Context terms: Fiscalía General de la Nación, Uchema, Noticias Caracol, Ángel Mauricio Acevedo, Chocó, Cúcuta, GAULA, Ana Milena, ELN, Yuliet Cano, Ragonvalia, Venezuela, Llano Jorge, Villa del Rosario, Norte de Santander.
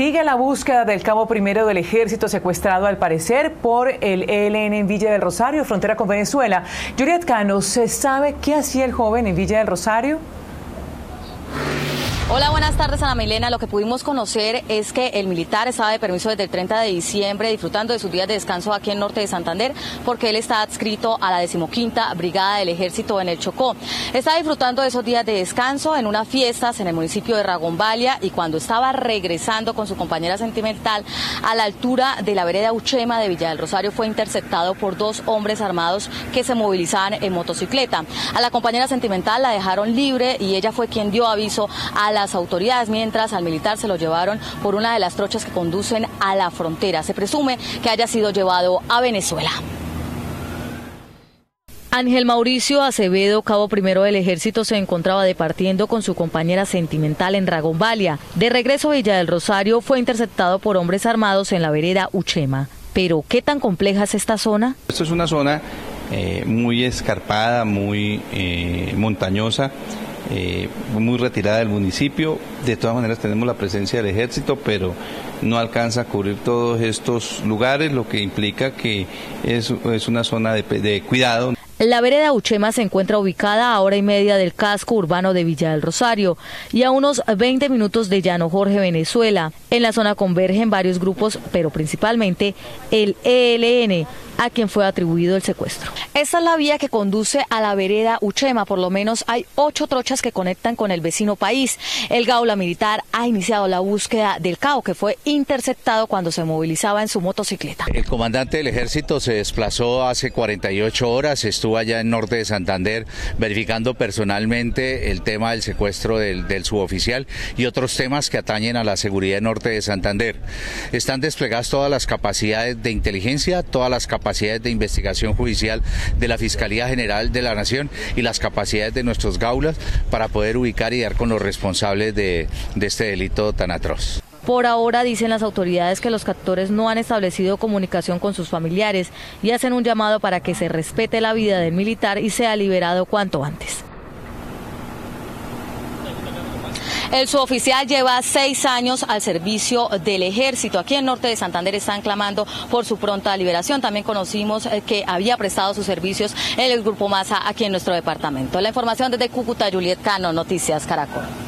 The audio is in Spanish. Sigue la búsqueda del cabo primero del ejército secuestrado al parecer por el ELN en Villa del Rosario, frontera con Venezuela. Yuliet Cano, ¿se sabe qué hacía el joven en Villa del Rosario? Hola, buenas tardes, Ana Milena. Lo que pudimos conocer es que el militar estaba de permiso desde el 30 de diciembre disfrutando de sus días de descanso aquí en Norte de Santander porque él está adscrito a la 15ª Brigada del Ejército en el Chocó. Estaba disfrutando de esos días de descanso en unas fiestas en el municipio de Ragonvalia y cuando estaba regresando con su compañera sentimental a la altura de la vereda Uchema de Villa del Rosario fue interceptado por dos hombres armados que se movilizaban en motocicleta. A la compañera sentimental la dejaron libre y ella fue quien dio aviso a las autoridades, mientras al militar se lo llevaron por una de las trochas que conducen a la frontera. Se presume que haya sido llevado a Venezuela. Ángel Mauricio Acevedo, cabo primero del ejército, se encontraba departiendo con su compañera sentimental en Ragonvalia. De regreso a Villa del Rosario fue interceptado por hombres armados en la vereda Uchema. Pero, ¿qué tan compleja es esta zona? Esta es una zona muy escarpada, muy montañosa. Muy retirada del municipio. De todas maneras tenemos la presencia del ejército, pero no alcanza a cubrir todos estos lugares, lo que implica que es una zona de cuidado. La vereda Uchema se encuentra ubicada a 1:30 del casco urbano de Villa del Rosario y a unos 20 minutos de Llano Jorge, Venezuela. En la zona convergen varios grupos, pero principalmente el ELN, a quien fue atribuido el secuestro. Esta es la vía que conduce a la vereda Uchema. Por lo menos hay 8 trochas que conectan con el vecino país. El GAULA militar ha iniciado la búsqueda del cabo, que fue interceptado cuando se movilizaba en su motocicleta. El comandante del ejército se desplazó hace 48 horas, allá en Norte de Santander, verificando personalmente el tema del secuestro del suboficial y otros temas que atañen a la seguridad en Norte de Santander. Están desplegadas todas las capacidades de inteligencia, todas las capacidades de investigación judicial de la Fiscalía General de la Nación y las capacidades de nuestros gaulas para poder ubicar y dar con los responsables de este delito tan atroz. Por ahora dicen las autoridades que los captores no han establecido comunicación con sus familiares y hacen un llamado para que se respete la vida del militar y sea liberado cuanto antes. El suboficial lleva 6 años al servicio del ejército. Aquí en Norte de Santander están clamando por su pronta liberación. También conocimos que había prestado sus servicios en el Grupo Masa aquí en nuestro departamento. La información desde Cúcuta, Yuliet Cano, Noticias Caracol.